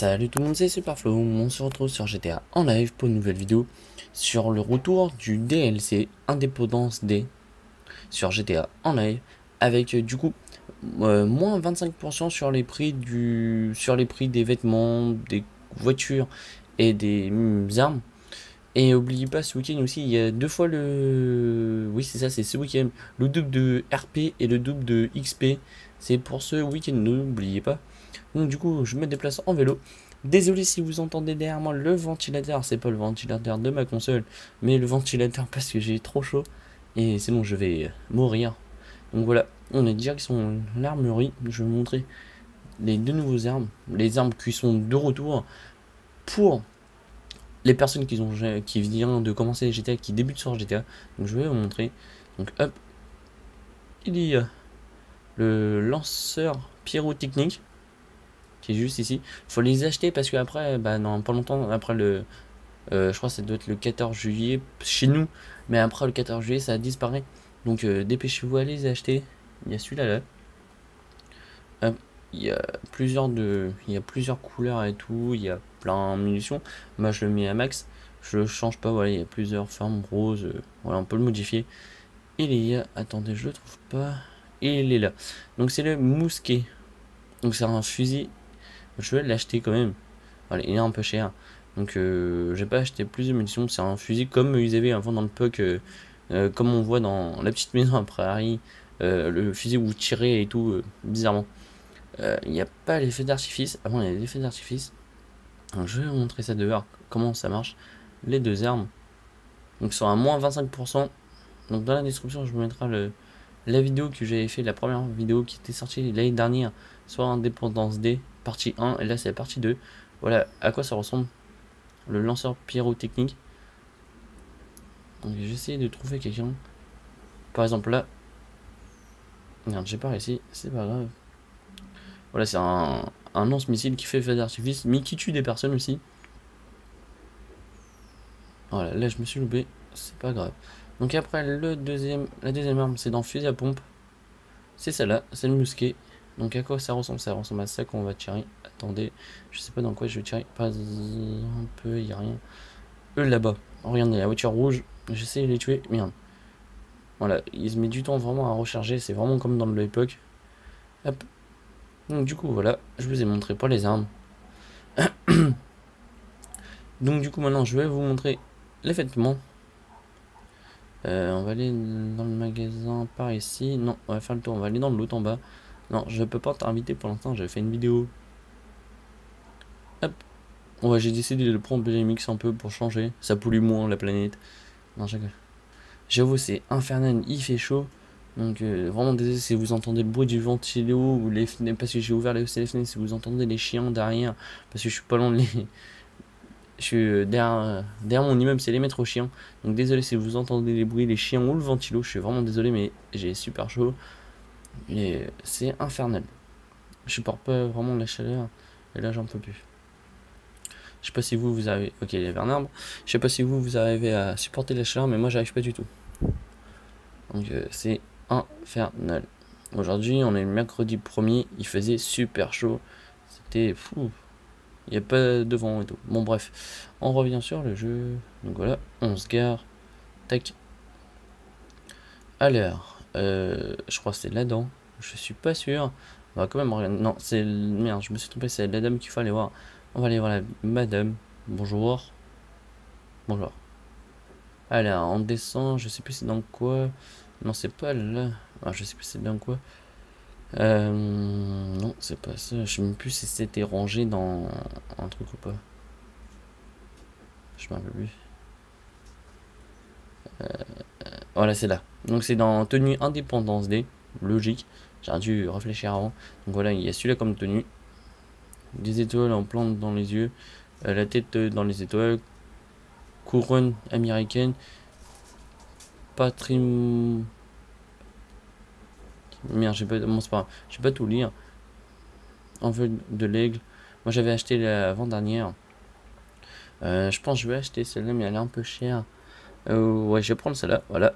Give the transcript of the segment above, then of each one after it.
Salut tout le monde, c'est Superflo, on se retrouve sur GTA en live pour une nouvelle vidéo sur le retour du DLC Independence Day sur GTA en live avec du coup moins 25% sur les prix des vêtements, des voitures et des armes. Et n'oubliez pas, ce week-end aussi, il y a deux fois le... Oui, c'est ça, c'est ce week-end. Le double de RP et le double de XP. C'est pour ce week-end, n'oubliez pas. Donc du coup, je me déplace en vélo. Désolé si vous entendez derrière moi le ventilateur. C'est pas le ventilateur de ma console, mais le ventilateur parce que j'ai trop chaud. Et c'est bon, je vais mourir. Donc voilà, on est direction l'armurerie. Je vais vous montrer les deux nouveaux armes. Les armes qui sont de retour pour... les personnes qui viennent de commencer GTA, qui débutent sur GTA. Donc je vais vous montrer. Donc hop, il y a le lanceur pyrotechnique qui est juste ici. Faut les acheter parce que après, bah non, pas longtemps après le, je crois que ça doit être le 14 juillet chez nous. Mais après le 14 juillet, ça disparaît. Donc dépêchez-vous à les acheter. Il y a celui-là là. Hop. Il y a plusieurs couleurs et tout, il y a plein de munitions. Moi je le mets à max, je le change pas, voilà, il y a plusieurs formes, rose, voilà, on peut le modifier. Il y a, attendez, je le trouve pas, il est là. Donc c'est le mousquet, donc c'est un fusil, je vais l'acheter quand même, voilà, il est un peu cher. Donc j'ai pas acheté plus de munitions, c'est un fusil comme ils avaient avant dans le POC, comme on voit dans la petite maison après Harry, le fusil où vous tirez et tout, bizarrement. Il n'y a pas l'effet d'artifice. Avant, il y avait l'effet d'artifice. Je vais vous montrer ça dehors, comment ça marche. Les deux armes. Donc, sur un moins 25%. Donc, dans la description, je vous mettrai la vidéo que j'avais fait, la première vidéo qui était sortie l'année dernière, soit Independence Day, partie 1. Et là, c'est la partie 2. Voilà à quoi ça ressemble. Le lanceur pyrotechnique. Donc, j'essaie de trouver quelqu'un. Par exemple, là. Merde, j'ai pas réussi. C'est pas grave. Voilà, c'est un lance-missile qui fait feu d'artifice, mais qui tue des personnes aussi. Voilà, là je me suis loupé, c'est pas grave. Donc après, la deuxième arme, c'est dans fusil à pompe. C'est celle-là, c'est le mousquet. Donc à quoi ça ressemble? Ça ressemble à ça qu'on va tirer. Attendez, je sais pas dans quoi je vais tirer. Pas un peu, il n'y a rien. Eux là-bas, oh, regardez, la voiture rouge, j'essaie de les tuer, merde. Voilà, il se met du temps vraiment à recharger, c'est vraiment comme dans l'époque. Hop. Donc du coup voilà, je vous ai montré pas les armes. Donc du coup maintenant je vais vous montrer les vêtements. On va aller dans le magasin par ici. Non, on va faire le tour, on va aller dans l'autre en bas. Non, je peux pas t'inviter pour l'instant, j'avais fait une vidéo. Hop. Ouais, j'ai décidé de prendre BMX un peu pour changer. Ça pollue moins la planète. Non, j'avoue, c'est infernal, il fait chaud. Donc vraiment désolé si vous entendez le bruit du ventilo ou les fenêtres, parce que j'ai ouvert les fenêtres, si vous entendez les chiens derrière, parce que je suis pas loin de les... Je suis derrière mon immeuble, c'est les maîtres aux chiens. Donc désolé si vous entendez les bruits, les chiens ou le ventilo, je suis vraiment désolé, mais j'ai super chaud. Et c'est infernal. Je supporte pas vraiment la chaleur, et là j'en peux plus. Je sais pas si vous arrivez... Ok, il y avait un arbre. Je sais pas si vous arrivez à supporter la chaleur, mais moi j'arrive pas du tout. Donc c'est... infernal. Aujourd'hui, on est le mercredi 1er, il faisait super chaud. C'était fou. Il n'y a pas de vent et tout. Bon bref, on revient sur le jeu. Donc voilà, on se gare. Tac. Alors, je crois que c'est là-dedans. Je suis pas sûr. On va quand même regarder. Non, c'est... Merde, je me suis trompé, c'est la dame qu'il faut aller voir. On va aller voir la madame. Bonjour. Bonjour. Alors, on descend, je sais plus c'est dans quoi... Non, c'est pas là. Ah, je sais plus c'est bien quoi. Non, c'est pas ça. Je sais même plus si c'était rangé dans un truc ou pas. Je m'en rappelle plus. Voilà, c'est là. Donc, c'est dans tenue Independence Day. Logique. J'ai dû réfléchir avant. Donc, voilà, il y a celui-là comme tenue. Des étoiles en plante dans les yeux. La tête dans les étoiles. Couronne américaine. Merde, j'ai pas... Bon, c'est pas grave. Je vais pas tout lire. En vue de l'aigle. Moi, j'avais acheté l'avant-dernière. Je pense que je vais acheter celle-là, mais elle est un peu chère. Ouais, je vais prendre celle-là. Voilà.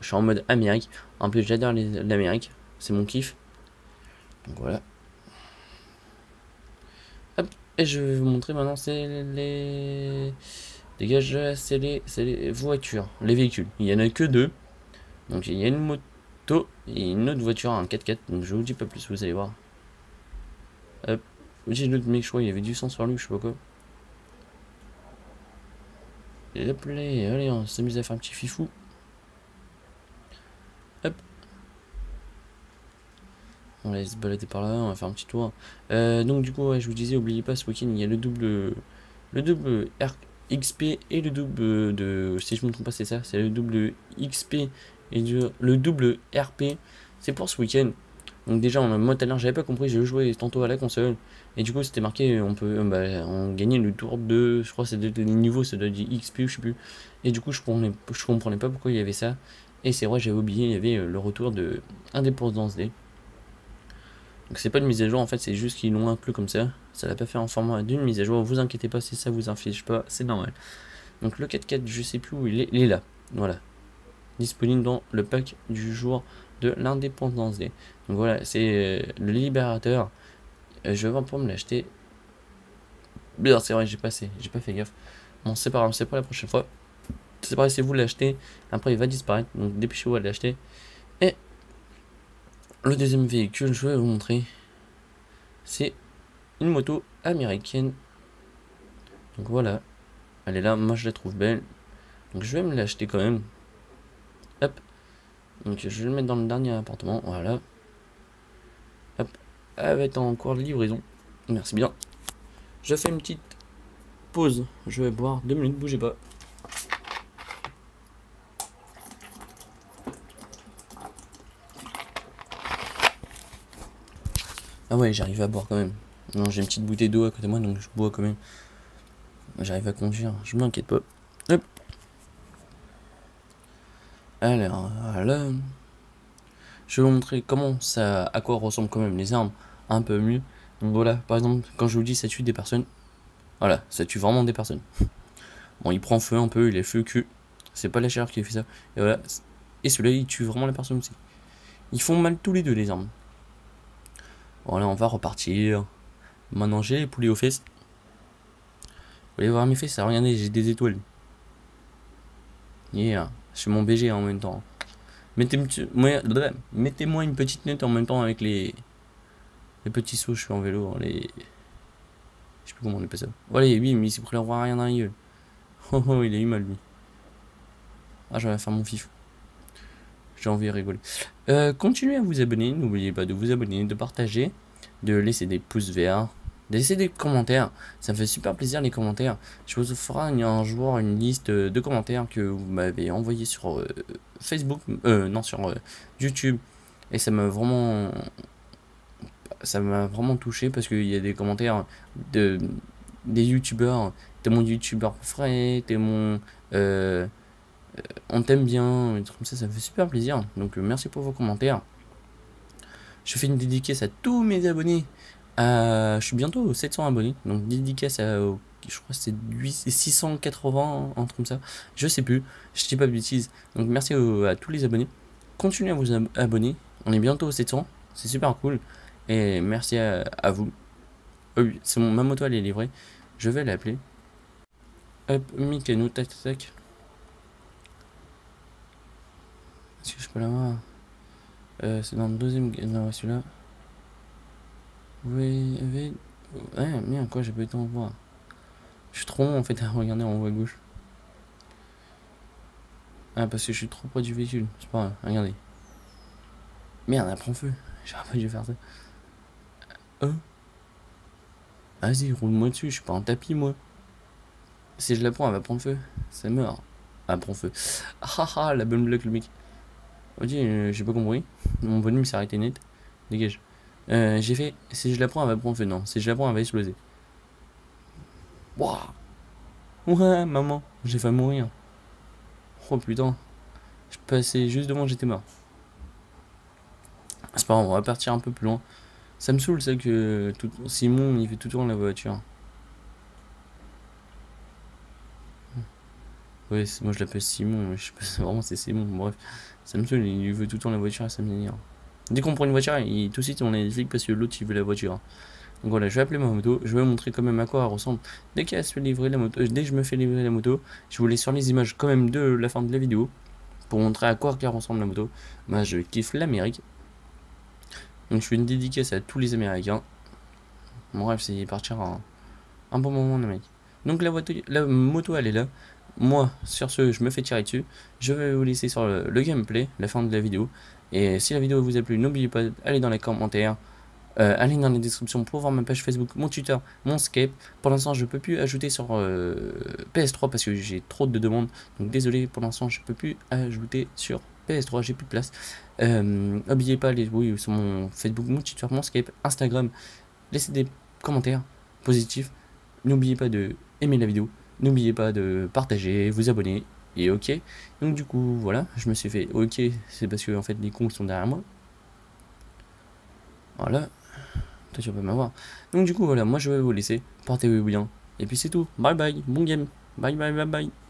Je suis en mode Amérique. En plus, j'adore l'Amérique. C'est mon kiff. Donc, voilà. Hop. Et je vais vous montrer maintenant, c'est les... Dégage, c'est les voitures, les véhicules. Il n'y en a que deux. Donc il y a une moto et une autre voiture, un 4x4. Donc je vous dis pas plus, vous allez voir. Hop. J'ai l'autre mec, je crois, il avait du sang sur lui, je sais pas quoi. Et hop, allez, on s'amuse à faire un petit fifou. Hop. On va aller se balader par là, on va faire un petit tour. Donc du coup, ouais, je vous disais, n'oubliez pas, ce week-end, il y a le double XP et le double de... Si je me trompe pas, c'est ça, c'est le double XP et le double RP. C'est pour ce week-end. Donc déjà, moi tout à l'heure, j'avais pas compris, j'ai joué tantôt à la console. Et du coup, c'était marqué, on peut on gagnait le tour de, je crois, c'est des niveaux, ça doit être XP, je sais plus. Et du coup, je comprenais pas pourquoi il y avait ça. Et c'est vrai, j'avais oublié, il y avait le retour de Independence Day. Donc c'est pas une mise à jour, en fait, c'est juste qu'ils l'ont inclus comme ça. Ça l'a pas fait en format d'une mise à jour, vous inquiétez pas, si ça vous inflige pas, c'est normal. Donc le 4x4, je sais plus où il est là, voilà. Disponible dans le pack du jour de l'Indépendance Day. Donc voilà, c'est le libérateur. Je vais voir pour me l'acheter. Bien, c'est vrai, j'ai pas fait gaffe. Bon, c'est pas grave, c'est pas la prochaine fois. C'est pareil, si vous l'achetez, après il va disparaître. Donc dépêchez-vous à l'acheter. Et le deuxième véhicule, je vais vous montrer. C'est une moto américaine. Donc voilà, elle est là. Moi je la trouve belle. Donc je vais me l'acheter quand même. Hop. Donc je vais le mettre dans le dernier appartement, voilà. Hop, elle va être en cours de livraison. Merci bien. Je fais une petite pause. Je vais boire 2 minutes, bougez pas. Ah ouais, j'arrive à boire quand même. Non, j'ai une petite bouteille d'eau à côté de moi, donc je bois quand même. J'arrive à conduire, je m'inquiète pas. Hop. Alors, voilà. Je vais vous montrer comment ça, à quoi ressemblent quand même les armes un peu mieux. Donc voilà, par exemple, quand je vous dis ça tue des personnes, voilà, ça tue vraiment des personnes. Bon, il prend feu un peu, il est feu cul. C'est pas la chaleur qui fait ça. Et voilà. Et celui-là, il tue vraiment la personne aussi. Ils font mal tous les deux, les armes. Voilà, on va repartir. Maintenant, j'ai les poulets aux fesses. Vous voulez voir mes fesses? Ah, regardez, j'ai des étoiles. Yeah. Je suis mon BG en même temps. Mettez-moi une petite note en même temps avec les petits sauts. Je suis en vélo. Je sais plus comment on appelle ça. Voilà, oui, mais il s'est pris le roi rien dans la gueule. Oh, oh, il a eu mal lui. Ah, j'en vais faire mon fif. J'ai envie de rigoler. Continuez à vous abonner. N'oubliez pas de vous abonner, de partager, de laisser des pouces verts, de laisser des commentaires. Ça me fait super plaisir les commentaires. Je vous offrirai un jour une liste de commentaires que vous m'avez envoyé sur Facebook, non sur YouTube, et ça m'a vraiment touché parce qu'il y a des commentaires de des youtubeurs. T'es mon youtubeur frais, t'es mon on t'aime bien, des trucs comme ça. Ça me fait super plaisir. Donc merci pour vos commentaires. Je fais une dédicace à tous mes abonnés. Je suis bientôt aux 700 abonnés, donc dédicace à, je crois c'est 680, un truc comme ça, je sais plus, je dis pas de bêtises. Donc merci à tous les abonnés, continuez à vous abonner, on est bientôt aux 700, c'est super cool, et merci à vous. Oui, c'est ma moto, elle est livrée, je vais l'appeler. Hop, Mikanou, tac tac tac. Est-ce que je peux l'avoir? C'est dans le deuxième, non, celui-là. Oui, oui. Ouais, merde, quoi, j'ai pas eu le temps de voir. Je suis trop long en fait à regarder en haut à gauche. Ah, parce que je suis trop près du véhicule. C'est pas grave, regardez. Merde, elle prend feu. J'aurais pas dû faire ça. Oh. Vas-y, roule-moi dessus, je suis pas en tapis moi. Si je la prends, elle va prendre feu. Ça meurt. Elle prend feu. Ah ah, la bonne blague, le mec. Ok, j'ai pas compris. Mon bonhomme s'est arrêté net. Dégage. J'ai fait, si je la prends elle va prendre feu, non, si je la prends elle va exploser. Waouh. Ouais maman, j'ai failli mourir. Oh putain, je passais juste devant, j'étais mort. C'est pas grave, on va partir un peu plus loin. Ça me saoule ça que tout... Simon il fait tout tourner la voiture. Ouais, moi je l'appelle Simon, je sais pas vraiment c'est Simon, bref. Ça me saoule, il veut tout tourner la voiture et ça me dénire. Dès qu'on prend une voiture, tout de suite on est les flics parce que l'autre il veut la voiture. Donc voilà, je vais appeler ma moto, je vais vous montrer quand même à quoi elle ressemble dès qu'elle se fait livrer la moto, dès que je me fais livrer la moto. Je vous laisse sur les images quand même de la fin de la vidéo pour montrer à quoi elle ressemble la moto. Moi je kiffe l'Amérique, donc je fais une dédicace à tous les Américains. Mon rêve c'est partir un bon moment en Amérique. Donc la moto elle est là. Moi sur ce je me fais tirer dessus. Je vais vous laisser sur le gameplay, la fin de la vidéo. Et si la vidéo vous a plu, n'oubliez pas d'aller dans les commentaires, allez dans les descriptions pour voir ma page Facebook, mon Twitter, mon Skype. Pour l'instant je peux plus ajouter sur PS3 parce que j'ai trop de demandes. Donc désolé, pour l'instant je peux plus ajouter sur PS3, j'ai plus de place. N'oubliez pas les oui sur mon Facebook, mon Twitter, mon Skype, Instagram. Laissez des commentaires positifs. N'oubliez pas de aimer la vidéo. N'oubliez pas de partager, vous abonner. Et ok, donc du coup voilà, je me suis fait ok, c'est parce que en fait les cons sont derrière moi. Voilà, toi tu vas pas m'avoir. Donc du coup voilà, moi je vais vous laisser, portez-vous bien, et puis c'est tout, bye bye, bon game, bye bye bye bye.